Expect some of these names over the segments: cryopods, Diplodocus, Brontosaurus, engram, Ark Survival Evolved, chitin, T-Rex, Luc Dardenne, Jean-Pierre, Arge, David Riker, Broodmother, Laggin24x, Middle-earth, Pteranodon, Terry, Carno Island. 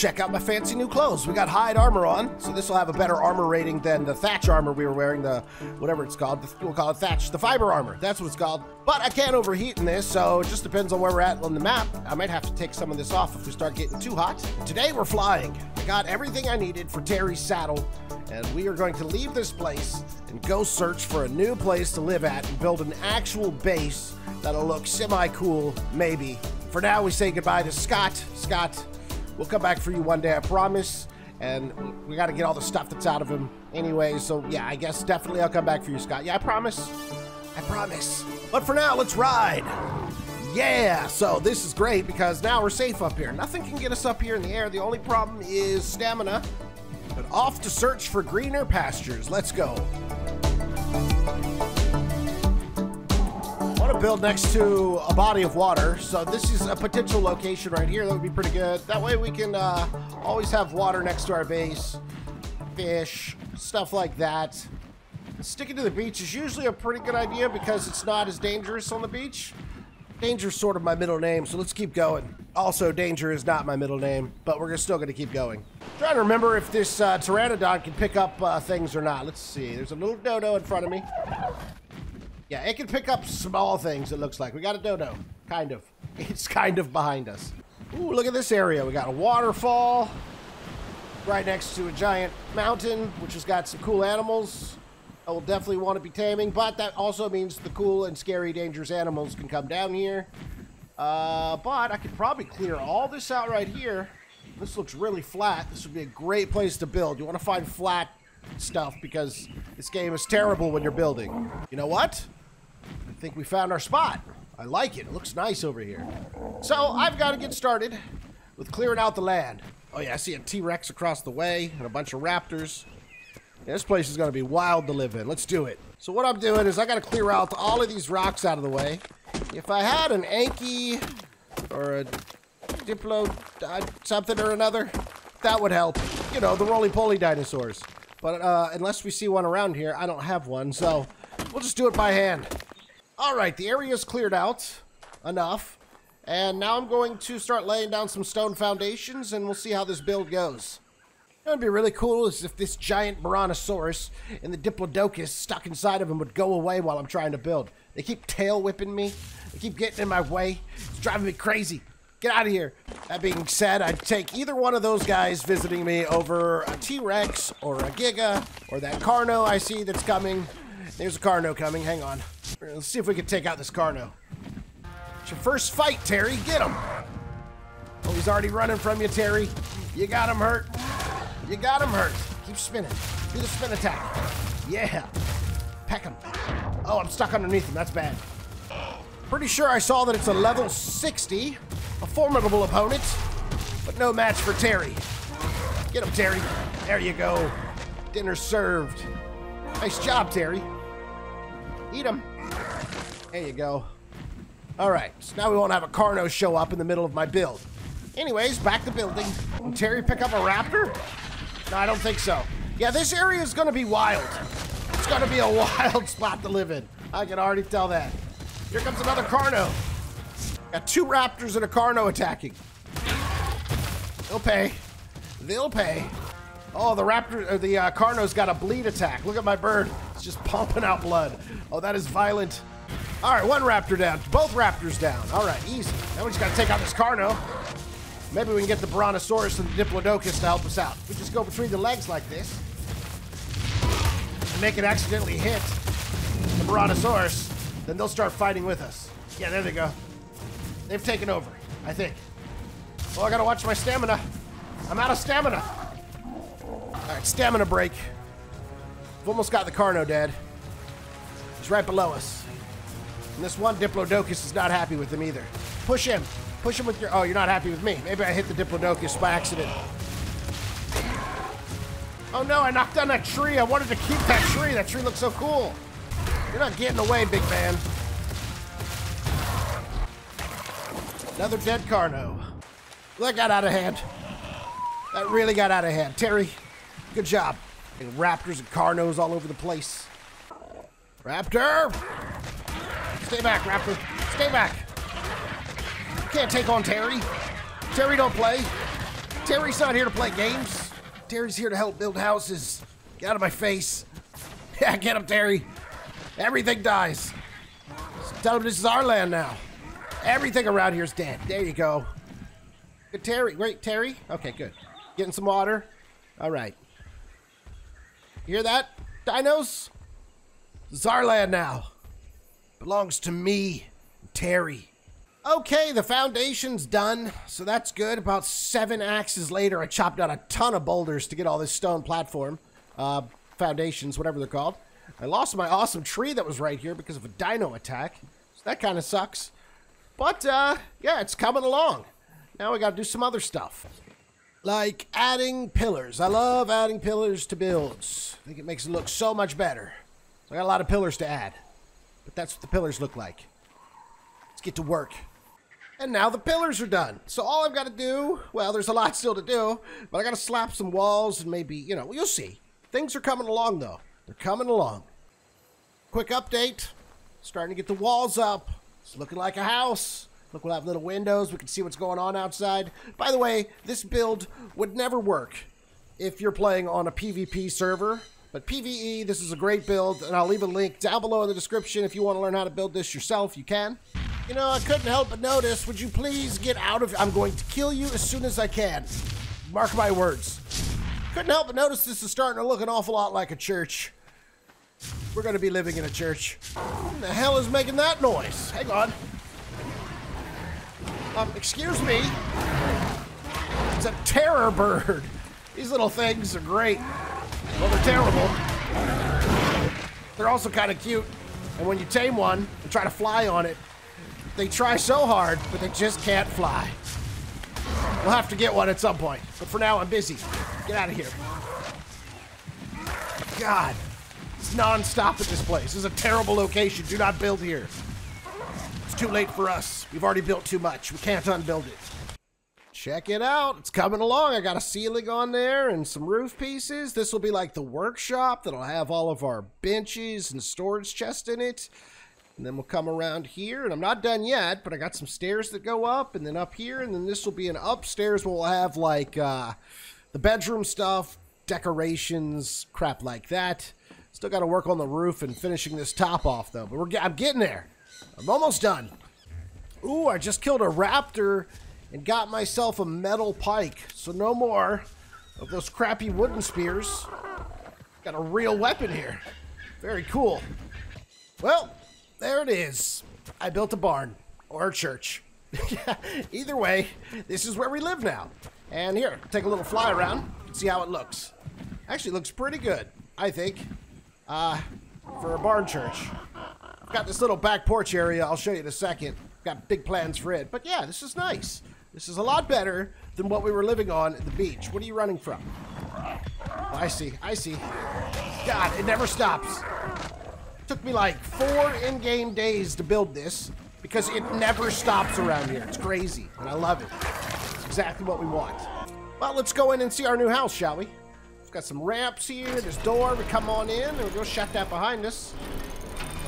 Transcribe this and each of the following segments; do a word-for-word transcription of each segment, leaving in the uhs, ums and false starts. check out my fancy new clothes. We got hide armor on, so this will have a better armor rating than the thatch armor we were wearing, the whatever it's called. We'll call it thatch, the fiber armor. That's what it's called. But I can't overheat in this, so it just depends on where we're at on the map. I might have to take some of this off if we start getting too hot. Today we're flying. I got everything I needed for Terry's saddle, and we are going to leave this place and go search for a new place to live at and build an actual base that'll look semi-cool, maybe. For now, we say goodbye to Scott. Scott, we'll come back for you one day, I promise. And we gotta get all the stuff that's out of him anyway. So yeah, I guess definitely I'll come back for you, Scott. Yeah, I promise. I promise. But for now, let's ride. Yeah, so this is great because now we're safe up here. Nothing can get us up here in the air. The only problem is stamina. But off to search for greener pastures. Let's go. I want to build next to a body of water, so this is a potential location right here. That would be pretty good. That way we can uh, always have water next to our base, fish, stuff like that. Sticking to the beach is usually a pretty good idea because it's not as dangerous on the beach. Danger's sort of my middle name, so let's keep going. Also, danger is not my middle name, but we're still going to keep going. I'm trying to remember if this uh, pteranodon can pick up uh, things or not. Let's see. There's a little dodo in front of me. Yeah, it can pick up small things, it looks like. We got a dodo. Kind of. It's kind of behind us. Ooh, look at this area. We got a waterfall right next to a giant mountain, which has got some cool animals. I will definitely want to be taming, but that also means the cool and scary dangerous animals can come down here. Uh, but I could probably clear all this out right here. This looks really flat. This would be a great place to build. You want to find flat stuff because this game is terrible when you're building. You know what? I think we found our spot. I like it. It looks nice over here. So I've got to get started with clearing out the land. Oh yeah, I see a T-Rex across the way and a bunch of raptors. Yeah, this place is going to be wild to live in. Let's do it. So what I'm doing is I got to clear out all of these rocks out of the way. If I had an Anki or a Diplo something or another, that would help. You know, the roly-poly dinosaurs. But uh, unless we see one around here, I don't have one. So we'll just do it by hand. All right, the area's cleared out enough. And now I'm going to start laying down some stone foundations and we'll see how this build goes. What would be really cool is if this giant Brontosaurus and the Diplodocus stuck inside of him would go away while I'm trying to build. They keep tail whipping me. They keep getting in my way. It's driving me crazy. Get out of here. That being said, I'd take either one of those guys visiting me over a T-Rex or a Giga or that Carno I see that's coming. There's a Carno coming. Hang on. Let's see if we can take out this Carno. It's your first fight, Terry. Get him. Oh, he's already running from you, Terry. You got him hurt. You got him hurt. Keep spinning. Do the spin attack. Yeah. Peck him. Oh, I'm stuck underneath him. That's bad. Pretty sure I saw that it's a level sixty. A formidable opponent, but no match for Terry. Get him, Terry. There you go. Dinner served. Nice job, Terry. Eat him. There you go. All right, so now we won't have a Carno show up in the middle of my build. Anyways, back to building. Can Terry pick up a raptor? No, I don't think so. Yeah, this area is going to be wild. It's going to be a wild spot to live in. I can already tell that. Here comes another Carno. Got two raptors and a Carno attacking. They'll pay. They'll pay. Oh, the raptor, or the uh, Carno's got a bleed attack. Look at my bird. It's just pumping out blood. Oh, that is violent. All right, one raptor down. Both raptors down. All right, easy. Now we just got to take out this Carno. Maybe we can get the Brontosaurus and the Diplodocus to help us out. We just go between the legs like this and make it accidentally hit the Brontosaurus. Then they'll start fighting with us. Yeah, there they go. They've taken over, I think. Well, I gotta watch my stamina. I'm out of stamina. All right, stamina break. We've almost got the Carno dead. He's right below us. And this one Diplodocus is not happy with him either. Push him. Push him with your... Oh, you're not happy with me. Maybe I hit the Diplodocus by accident. Oh, no, I knocked down that tree. I wanted to keep that tree. That tree looks so cool. You're not getting away, big man. Another dead Carno. That got out of hand. That really got out of hand. Terry, good job. And raptors and Carnos all over the place. Raptor! Stay back, Raptor. Stay back. Can't take on Terry. Terry don't play. Terry's not here to play games. Terry's here to help build houses. Get out of my face. Yeah, get him, Terry. Everything dies. So tell him this is our land now. Everything around here is dead. There you go. Good, Terry. Wait, Terry? Okay, good. Getting some water. All right. You hear that, dinos? This is our land now. Belongs to me, Terry. Okay, the foundation's done, so that's good. About seven axes later, I chopped down a ton of boulders to get all this stone platform. Uh, foundations, whatever they're called. I lost my awesome tree that was right here because of a dino attack. So that kind of sucks. But, uh, yeah, it's coming along. Now we gotta do some other stuff. Like adding pillars. I love adding pillars to builds. I think it makes it look so much better. So I got a lot of pillars to add. But that's what the pillars look like. Let's get to work. And now the pillars are done. So all I've got to do, well, there's a lot still to do, but I got to slap some walls and maybe, you know, you'll see. Things are coming along, though. They're coming along. Quick update. Starting to get the walls up. It's looking like a house. Look, we'll have little windows. We can see what's going on outside. By the way, this build would never work if you're playing on a PvP server. But PvE, this is a great build, and I'll leave a link down below in the description. If you want to learn how to build this yourself, you can. You know, I couldn't help but notice. Would you please get out of here? I'm going to kill you as soon as I can. Mark my words. Couldn't help but notice this is starting to look an awful lot like a church. We're going to be living in a church. Who the hell is making that noise? Hang on. Um, excuse me. It's a terror bird. These little things are great. Well, they're terrible. They're also kind of cute. And when you tame one and try to fly on it, they try so hard, but they just can't fly. We'll have to get one at some point. But for now, I'm busy. Get out of here. God, it's non-stop at this place. This is a terrible location. Do not build here. It's too late for us. We've already built too much. We can't unbuild it. Check it out. It's coming along. I got a ceiling on there and some roof pieces. This will be like the workshop that'll have all of our benches and storage chests in it. And then we'll come around here, and I'm not done yet, but I got some stairs that go up, and then up here, and then this will be an upstairs where we'll have like uh, the bedroom stuff, decorations, crap like that. Still got to work on the roof and finishing this top off though, but we're I'm getting there. I'm almost done. Ooh, I just killed a raptor and got myself a metal pike. So no more of those crappy wooden spears. Got a real weapon here. Very cool. Well, there it is. I built a barn or a church. Either way, this is where we live now. And here, take a little fly around and see how it looks. Actually, it looks pretty good, I think, uh, for a barn church. I've got this little back porch area. I'll show you in a second. Got big plans for it. But yeah, this is nice. This is a lot better than what we were living on at the beach. What are you running from? Oh, I see. I see. God, it never stops. It took me like four in-game days to build this because it never stops around here. It's crazy, and I love it. It's exactly what we want. Well, let's go in and see our new house, shall we? We've got some ramps here. This door. We come on in, and we'll go shut that behind us.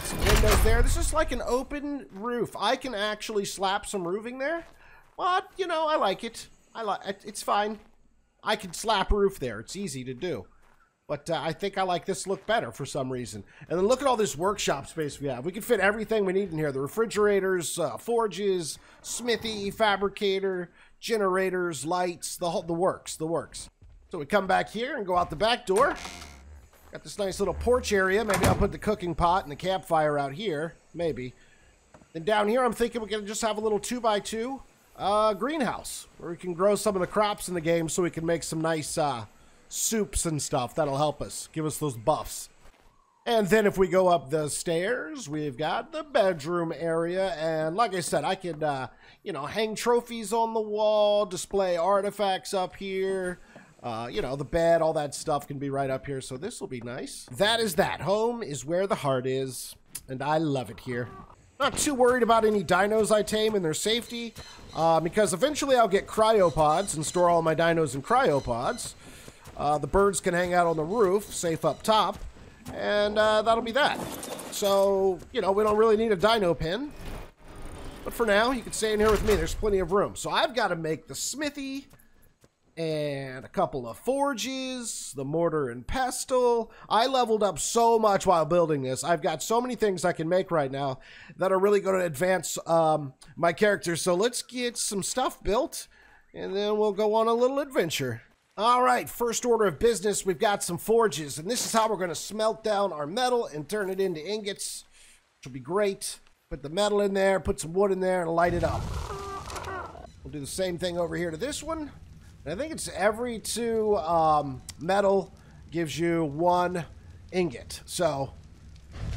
Some windows there. This is like an open roof. I can actually slap some roofing there. But, you know, I like it. I like it. It's fine. I can slap a roof there. It's easy to do. But uh, I think I like this look better for some reason. And then look at all this workshop space we have. We can fit everything we need in here. The refrigerators, uh, forges, smithy, fabricator, generators, lights, the whole, the works, the works. So we come back here and go out the back door. Got this nice little porch area. Maybe I'll put the cooking pot and the campfire out here. Maybe. Then down here, I'm thinking we're going to just have a little two by two. Uh, greenhouse where we can grow some of the crops in the game so we can make some nice uh, soups and stuff. That'll help us, give us those buffs. And then if we go up the stairs, we've got the bedroom area, and like I said, I could uh, you know, hang trophies on the wall, display artifacts up here, uh, you know, the bed, all that stuff can be right up here, so this will be nice. That is that. Home is where the heart is, and I love it here. Not too worried about any dinos I tame and their safety, uh, because eventually I'll get cryopods and store all my dinos in cryopods. Uh, the birds can hang out on the roof, safe up top, and uh, that'll be that. So, you know, we don't really need a dino pen. But for now, you can stay in here with me. There's plenty of room. So I've got to make the smithy, and a couple of forges, the mortar and pestle. I leveled up so much while building this. I've got so many things I can make right now that are really going to advance um, my character. So let's get some stuff built, and then we'll go on a little adventure. All right, first order of business, we've got some forges, and this is how we're going to smelt down our metal and turn it into ingots, which will be great. Put the metal in there, put some wood in there, and light it up. We'll do the same thing over here to this one. And I think it's every two um, metal gives you one ingot. So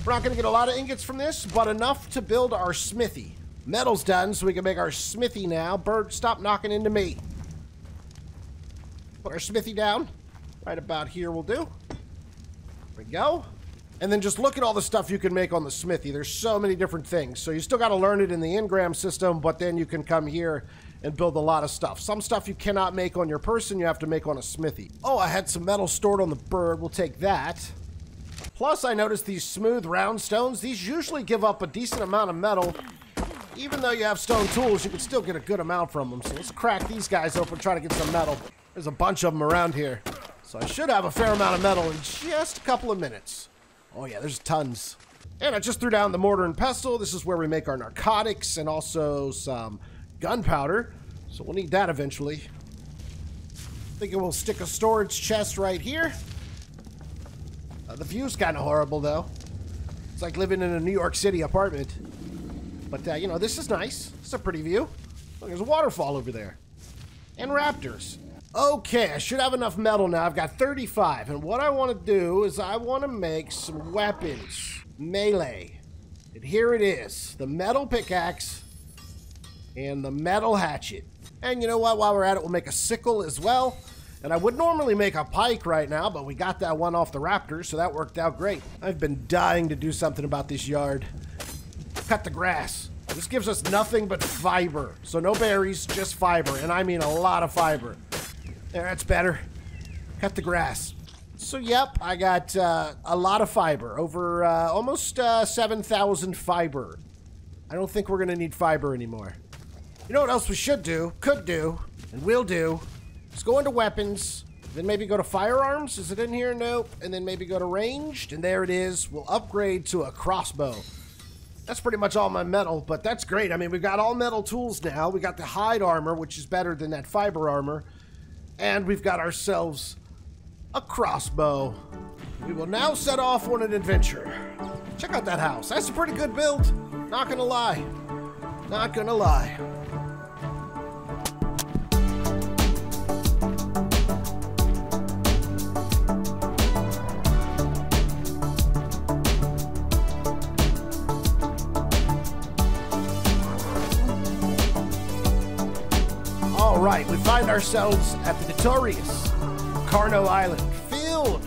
we're not going to get a lot of ingots from this, but enough to build our smithy. Metal's done, so we can make our smithy now. Bird, stop knocking into me. Put our smithy down. Right about here will do. There we go. And then just look at all the stuff you can make on the smithy. There's so many different things. So you still got to learn it in the engram system, but then you can come here and build a lot of stuff. Some stuff you cannot make on your person, you have to make on a smithy. Oh, I had some metal stored on the bird. We'll take that. Plus, I noticed these smooth round stones. These usually give up a decent amount of metal. Even though you have stone tools, you can still get a good amount from them. So let's crack these guys open, try to get some metal. There's a bunch of them around here. So I should have a fair amount of metal in just a couple of minutes. Oh yeah, there's tons. And I just threw down the mortar and pestle. This is where we make our narcotics and also some gunpowder. So we'll need that eventually. I think we'll stick a storage chest right here. Uh, the view's kind of horrible though. It's like living in a New York City apartment. But uh, you know, this is nice. It's a pretty view. Look, there's a waterfall over there. And raptors. Okay, I should have enough metal now. I've got thirty-five, and what I want to do is I want to make some weapons. Melee. And here it is. The metal pickaxe and the metal hatchet. And you know what? While we're at it, we'll make a sickle as well. And I would normally make a pike right now, but we got that one off the raptor, so that worked out great. I've been dying to do something about this yard. Cut the grass. This gives us nothing but fiber. So no berries, just fiber. And I mean a lot of fiber. There, that's better. Cut the grass. So, yep, I got uh, a lot of fiber. Over uh, almost uh, seven thousand fiber. I don't think we're going to need fiber anymore. You know what else we should do, could do, and will do? Let's go into weapons, then maybe go to firearms. Is it in here? Nope. And then maybe go to ranged. And there it is. We'll upgrade to a crossbow. That's pretty much all my metal, but that's great. I mean, we've got all metal tools now. We got the hide armor, which is better than that fiber armor. And we've got ourselves a crossbow. We will now set off on an adventure. Check out that house. That's a pretty good build. Not gonna lie. Not gonna lie. Right, we find ourselves at the notorious Carno Island, filled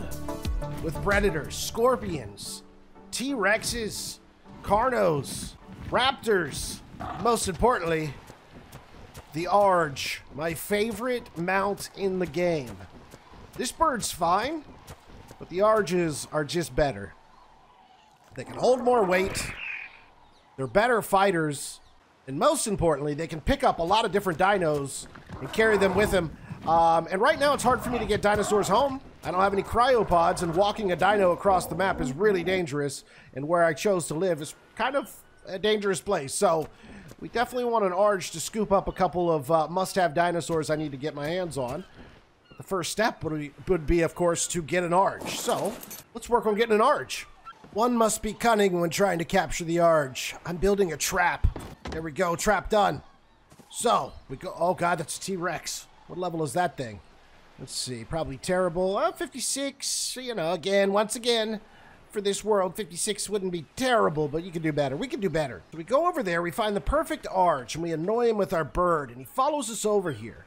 with predators, scorpions, T-Rexes, Carnos, raptors, most importantly, the Arge, my favorite mount in the game. This bird's fine, but the Arges are just better. They can hold more weight, they're better fighters, and most importantly, they can pick up a lot of different dinos and carry them with them. Um, and right now, it's hard for me to get dinosaurs home. I don't have any cryopods, and walking a dino across the map is really dangerous. And where I chose to live is kind of a dangerous place. So we definitely want an Arge to scoop up a couple of uh, must-have dinosaurs I need to get my hands on. But the first step would be, would be, of course, to get an Arge. So let's work on getting an Arge. One must be cunning when trying to capture the Arge. I'm building a trap. There we go, trap done. So, we go, oh god, that's a T-Rex. What level is that thing? Let's see, probably terrible. Oh, fifty-six, you know, again, once again, for this world, fifty-six wouldn't be terrible, but you can do better. We can do better. So we go over there, we find the perfect Arge, and we annoy him with our bird, and he follows us over here.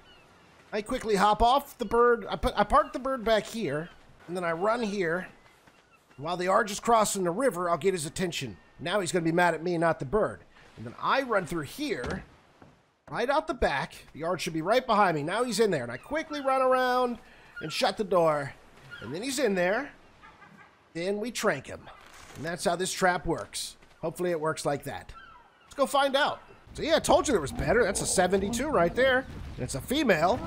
I quickly hop off the bird. I, put, I park the bird back here, and then I run here. While the Arge is crossing the river, I'll get his attention. Now he's going to be mad at me, not the bird. And then I run through here, right out the back. The Arge should be right behind me. Now he's in there. And I quickly run around and shut the door. And then he's in there. Then we trank him. And that's how this trap works. Hopefully it works like that. Let's go find out. So yeah, I told you there was better. That's a seventy-two right there. And it's a female.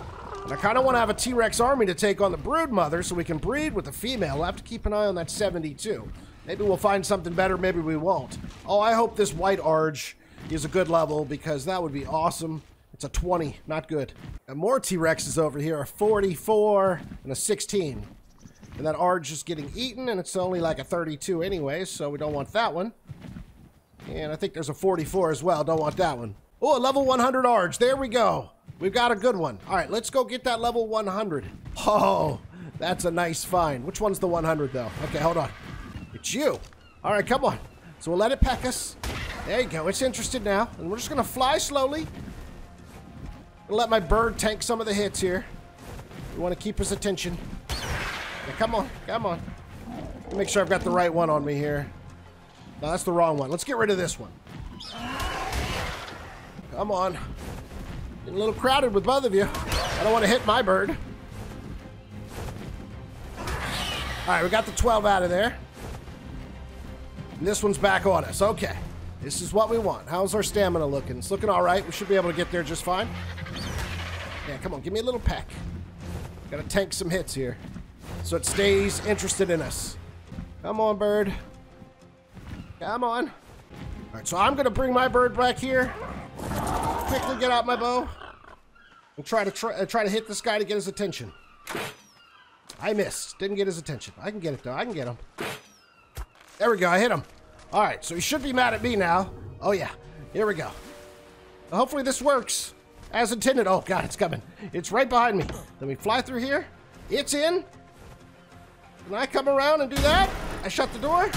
And I kind of want to have a T-Rex army to take on the Broodmother so we can breed with the female. We'll have to keep an eye on that seventy-two. Maybe we'll find something better, maybe we won't. Oh, I hope this white Arge is a good level because that would be awesome. It's a twenty, not good. And more T-Rexes over here, a forty-four and a sixteen. And that Arge is getting eaten, and it's only like a thirty-two anyway, so we don't want that one. And I think there's a forty-four as well, don't want that one. Oh, a level one hundred Arge, there we go. We've got a good one. All right, let's go get that level one hundred. Oh, that's a nice find. Which one's the one hundred though? Okay, hold on. It's you. All right, come on. So we'll let it peck us. There you go, it's interested now. And we're just gonna fly slowly. Gonna let my bird tank some of the hits here. We wanna keep his attention. Yeah, come on, come on. Make sure I've got the right one on me here. No, that's the wrong one. Let's get rid of this one. Come on. Getting a little crowded with both of you. I don't want to hit my bird. All right, we got the twelve out of there. And this one's back on us. Okay, this is what we want. How's our stamina looking? It's looking all right. We should be able to get there just fine. Yeah, come on, give me a little peck. Got to tank some hits here so it stays interested in us. Come on, bird. Come on. All right, so I'm going to bring my bird back here. Quickly get out my bow and try to try, uh, try to hit this guy to get his attention. I missed. Didn't get his attention. I can get it though. I can get him. There we go. I hit him. All right, so he should be mad at me now. Oh yeah. Here we go. Well, hopefully this works as intended. Oh god, it's coming. It's right behind me. Let me fly through here. It's in. Can I come around and do that? I shut the door.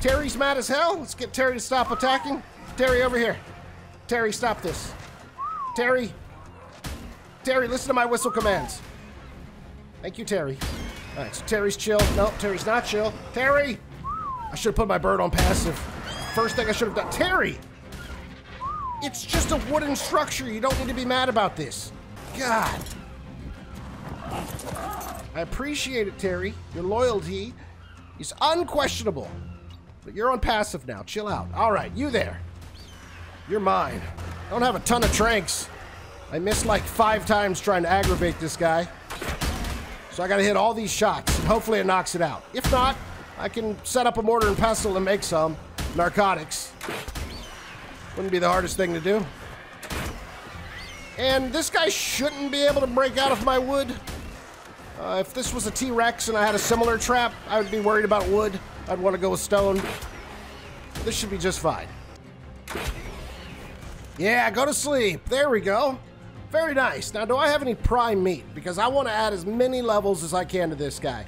Terry's mad as hell. Let's get Terry to stop attacking. Terry, over here. Terry, stop this. Terry. Terry, listen to my whistle commands. Thank you, Terry. All right, so Terry's chill. Nope, Terry's not chill. Terry! I should have put my bird on passive. First thing I should have done. Terry! It's just a wooden structure. You don't need to be mad about this. God. I appreciate it, Terry. Your loyalty is unquestionable. But you're on passive now. Chill out. All right, you there. You're mine. I don't have a ton of tranks. I missed like five times trying to aggravate this guy. So I gotta hit all these shots. And hopefully it knocks it out. If not, I can set up a mortar and pestle and make some narcotics. Wouldn't be the hardest thing to do. And this guy shouldn't be able to break out of my wood. Uh, if this was a T-Rex and I had a similar trap, I would be worried about wood. I'd want to go with stone. This should be just fine. Yeah, go to sleep. There we go. Very nice. Now, do I have any prime meat? Because I want to add as many levels as I can to this guy.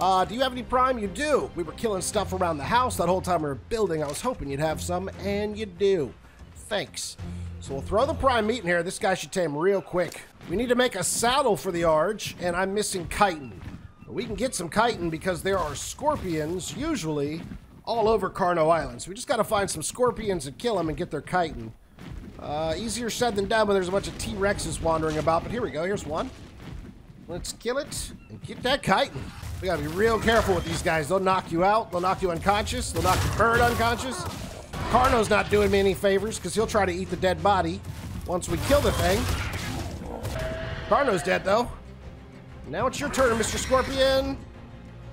Uh, do you have any prime? You do. We were killing stuff around the house that whole time we were building. I was hoping you'd have some, and you do. Thanks. So we'll throw the prime meat in here. This guy should tame real quick. We need to make a saddle for the Arge, and I'm missing chitin. We can get some chitin because there are scorpions, usually, all over Carno Island. So we just got to find some scorpions and kill them and get their chitin. Uh, easier said than done when there's a bunch of T-Rexes wandering about. But here we go. Here's one. Let's kill it and get that chitin. We got to be real careful with these guys. They'll knock you out. They'll knock you unconscious. They'll knock your bird unconscious. Carno's not doing me any favors because he'll try to eat the dead body once we kill the thing. Carno's dead, though. Now it's your turn, Mister Scorpion.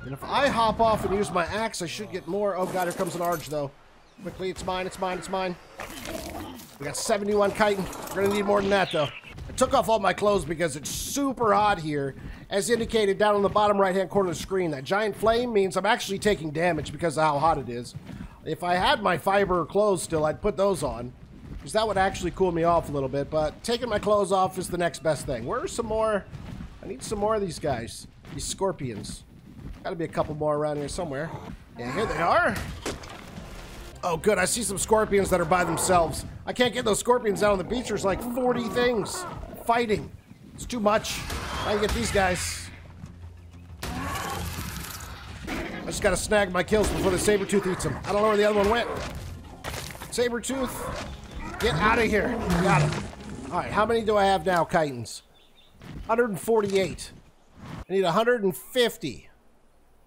And if I hop off and use my axe, I should get more. Oh god, here comes an Arge though. Quickly, it's mine, it's mine, it's mine. We got seventy-one chitin. We're gonna need more than that though. I took off all my clothes because it's super hot here. As indicated down on the bottom right-hand corner of the screen, that giant flame means I'm actually taking damage because of how hot it is. If I had my fiber clothes still, I'd put those on, because that would actually cool me off a little bit, but taking my clothes off is the next best thing. Where are some more? I need some more of these guys, these scorpions. Gotta be a couple more around here somewhere. Yeah, here they are. Oh good, I see some scorpions that are by themselves. I can't get those scorpions out on the beach. There's like forty things fighting. It's too much. I can get these guys. I just gotta snag my kills before the saber-tooth eats them. I don't know where the other one went. Saber-tooth, get out of here. Got it. All right, how many do I have now, chitins? one hundred forty-eight. I need one hundred fifty.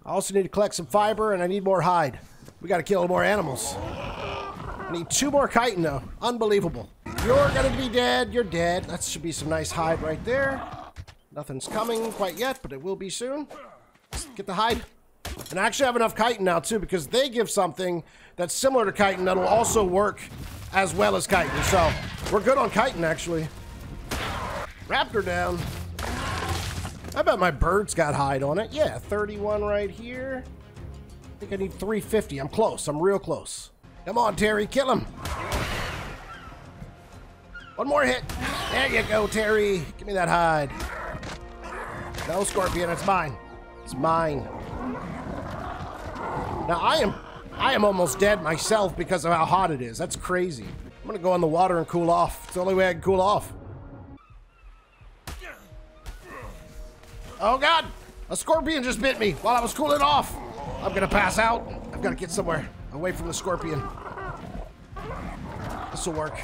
I also need to collect some fiber, and I need more hide. We got to kill more animals. I need two more chitin though. Unbelievable. You're gonna be dead. You're dead. That should be some nice hide right there. Nothing's coming quite yet, but it will be soon. Let's get the hide. And I actually have enough chitin now, too, because they give something that's similar to chitin that'll also work as well as chitin. So we're good on chitin, actually. Raptor down. I bet my bird's got hide on it. Yeah, thirty-one right here. I think I need three fifty. I'm close. I'm real close. Come on, Terry. Kill him. One more hit. There you go, Terry. Give me that hide. No, Scorpion. It's mine. It's mine. Now, I am I am almost dead myself because of how hot it is. That's crazy. I'm going to go in the water and cool off. It's the only way I can cool off. Oh, God. A scorpion just bit me while I was cooling off. I'm going to pass out. I've got to get somewhere away from the scorpion. This will work.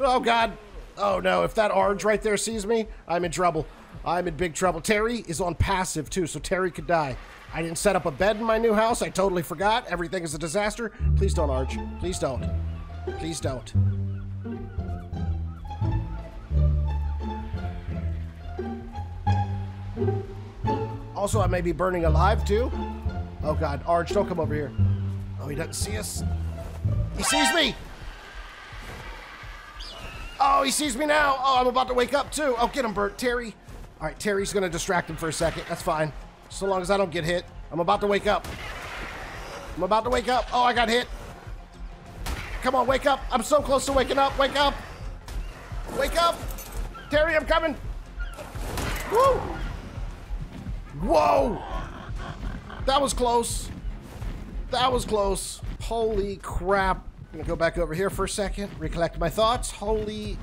Oh, God. Oh, no. If that Arge right there sees me, I'm in trouble. I'm in big trouble. Terry is on passive, too, so Terry could die. I didn't set up a bed in my new house. I totally forgot. Everything is a disaster. Please don't, Arge. Please don't. Please don't. Also, I may be burning alive, too. Oh, God. Arge, don't come over here. Oh, he doesn't see us. He sees me. Oh, he sees me now. Oh, I'm about to wake up, too. Oh, get him, Bert. Terry. All right, Terry's going to distract him for a second. That's fine. So long as I don't get hit. I'm about to wake up. I'm about to wake up. Oh, I got hit. Come on, wake up. I'm so close to waking up. Wake up. Wake up. Terry, I'm coming. Woo. Whoa. That was close. That was close. Holy crap. I'm going to go back over here for a second. Recollect my thoughts. Holy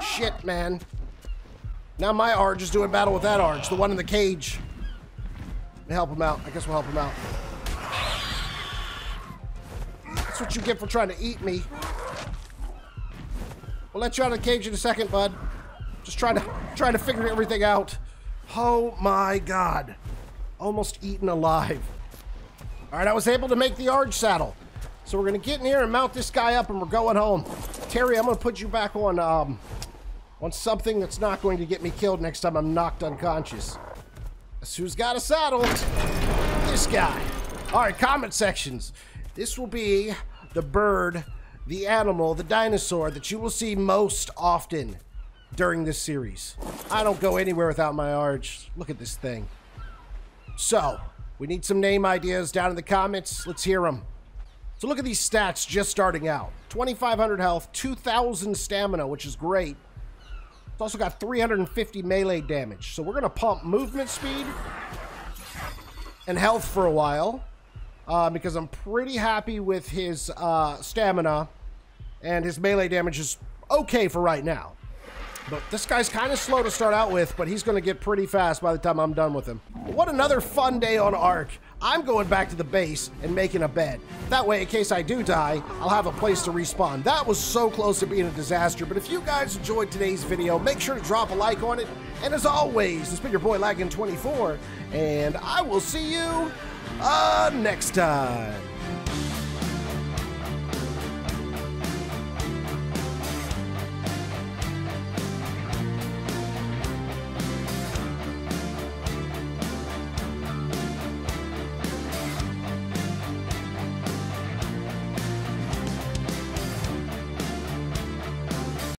shit, man. Now my Arge is doing battle with that Arge. The one in the cage. Help him out. I guess we'll help him out. That's what you get for trying to eat me. We'll let you out of the cage in a second, bud. Just trying to trying to figure everything out. Oh my God. Almost eaten alive. All right, I was able to make the Arge saddle. So we're gonna get in here and mount this guy up and we're going home. Terry, I'm gonna put you back on um on something that's not going to get me killed next time I'm knocked unconscious. Who's got a saddle? This guy. All right, comment sections. This will be the bird, the animal, the dinosaur that you will see most often during this series. I don't go anywhere without my Arge. Look at this thing. So, we need some name ideas down in the comments. Let's hear them. So look at these stats just starting out. twenty-five hundred health, two thousand stamina, which is great. It's also got three hundred fifty melee damage. So we're going to pump movement speed and health for a while uh, because I'm pretty happy with his uh, stamina and his melee damage is okay for right now. But this guy's kind of slow to start out with, but he's going to get pretty fast by the time I'm done with him. What another fun day on Ark. I'm going back to the base and making a bed. That way, in case I do die, I'll have a place to respawn. That was so close to being a disaster, but if you guys enjoyed today's video, make sure to drop a like on it. And as always, it's been your boy Laggin twenty-four, and I will see you uh, next time.